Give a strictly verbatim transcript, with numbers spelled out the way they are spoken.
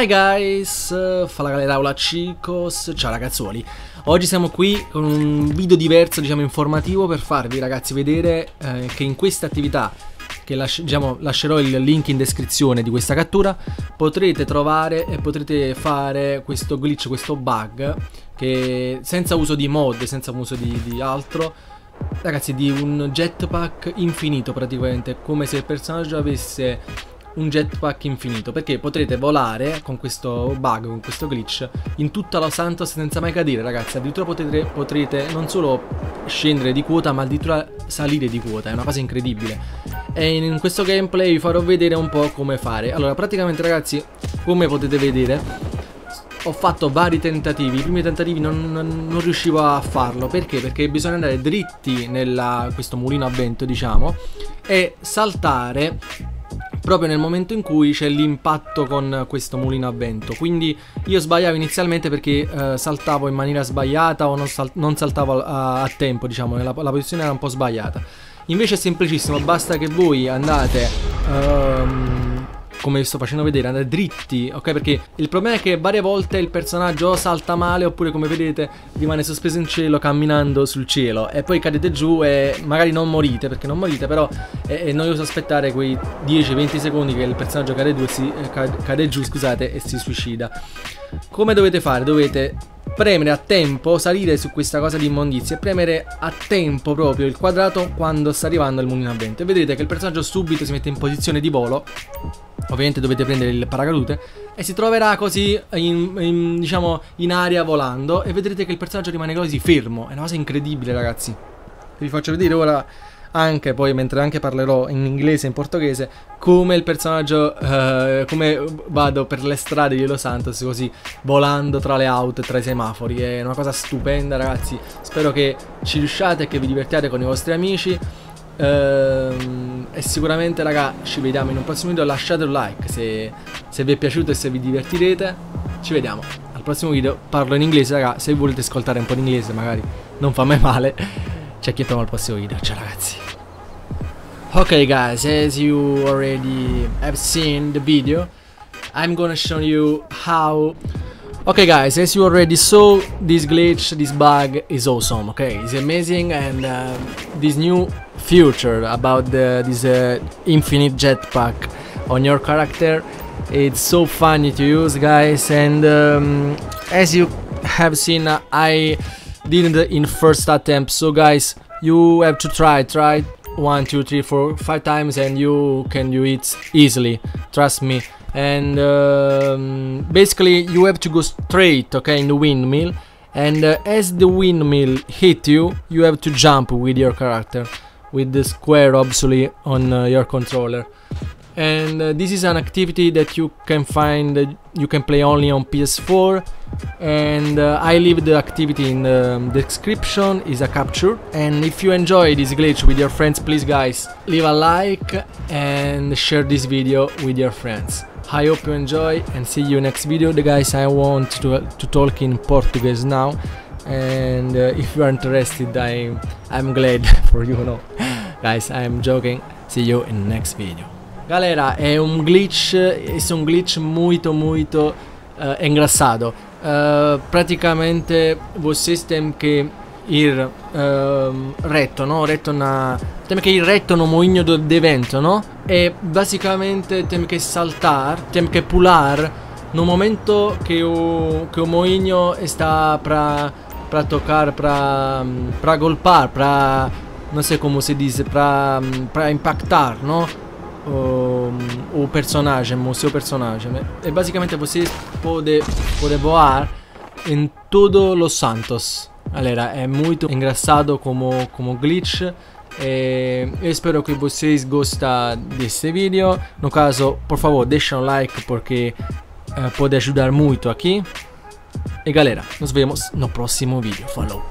Hi guys, fala galera, aula chicos, ciao ragazzuoli. Oggi siamo qui con un video diverso, diciamo informativo, per farvi ragazzi vedere eh, che in questa attività, che lasci diciamo, lascerò il link in descrizione di questa cattura, potrete trovare e potrete fare questo glitch, questo bug, che senza uso di mod, senza uso di, di altro, ragazzi, di un jetpack infinito praticamente, come se il personaggio avesse un jetpack infinito, perché potrete volare con questo bug, con questo glitch, in tutta Los Santos senza mai cadere ragazzi. Addirittura potrete, potrete non solo scendere di quota, ma addirittura salire di quota, è una cosa incredibile. E in questo gameplay vi farò vedere un po' come fare. Allora praticamente ragazzi, come potete vedere, ho fatto vari tentativi. I primi tentativi non, non, non riuscivo a farlo. Perché? Perché bisogna andare dritti nella questo mulino a vento, diciamo, e saltare proprio nel momento in cui c'è l'impatto con questo mulino a vento. Quindi io sbagliavo inizialmente perché eh, saltavo in maniera sbagliata, o non, sal non saltavo a, a tempo, diciamo, la, la posizione era un po' sbagliata. Invece è semplicissimo, basta che voi andate... Um, come vi sto facendo vedere, andare dritti, ok? Perché il problema è che varie volte il personaggio salta male, oppure come vedete rimane sospeso in cielo camminando sul cielo, e poi cadete giù e magari non morite, perché non morite, però è, è noioso aspettare quei dieci venti secondi che il personaggio cade giù, si, cade, cade giù scusate, e si suicida. Come dovete fare? Dovete premere a tempo, salire su questa cosa di immondizia e premere a tempo proprio il quadrato quando sta arrivando il mulino a vento, e vedrete che il personaggio subito si mette in posizione di volo. Ovviamente dovete prendere il paracadute, e si troverà così in, in, diciamo in aria volando, e vedrete che il personaggio rimane così fermo. È una cosa incredibile ragazzi. Vi faccio vedere ora anche, poi mentre anche parlerò in inglese e in portoghese, come il personaggio uh, come vado per le strade di Los Santos così volando tra le auto e tra i semafori. È una cosa stupenda ragazzi. Spero che ci riusciate e che vi divertiate con i vostri amici. Uh, e sicuramente raga, ci vediamo in un prossimo video. Lasciate un like se, se vi è piaciuto e se vi divertirete. Ci vediamo al prossimo video. Parlo in inglese raga, se volete ascoltare un po' di inglese magari non fa mai male. Ci acchiappiamo al prossimo video, ciao ragazzi. Ok guys, as you already have seen the video, I'm gonna show you how. Ok guys, as you already saw, this glitch, this bug is awesome. Okay, it's amazing, and uh, this new future about the, this uh, infinite jetpack on your character, it's so funny to use guys. And um, as you have seen, uh, I didn't in first attempt, so guys you have to try try one two three four five times, and you can do it easily, trust me. And um, basically you have to go straight, okay, in the windmill, and uh, as the windmill hit you, you have to jump with your character, with the square obviously on uh, your controller. And uh, this is an activity that you can find, uh, you can play only on P S four, and uh, I leave the activity in the description, is a capture. And if you enjoy this glitch with your friends, please guys leave a like and share this video with your friends. I hope you enjoy, and see you next video. The guys, I want to, uh, to talk in Portuguese now. And uh, if you are interested, I, I'm glad for you, no? Guys, I'm joking. See you in the next video. Galera, è un glitch, è un glitch muito, muito uh, engraçado. Uh, praticamente vocês têm que ir uh, retto, no? Retto na... Tem que ir retto no moinho do, de vento, no? E basicamente tem que saltar, tem que pular no momento que o, que o moinho está para... para tocar, para para golpar, para não sei como se diz, para para impactar, não? O, o personagem, o seu personagem. E basicamente você pode pode voar em todo Los Santos. Galera, é muito engraçado como como glitch. E eu espero que vocês gostem desse vídeo. No caso, por favor, deixa um like porque uh, pode ajudar muito aqui. E galera, nos vemos no prossimo video. Follow.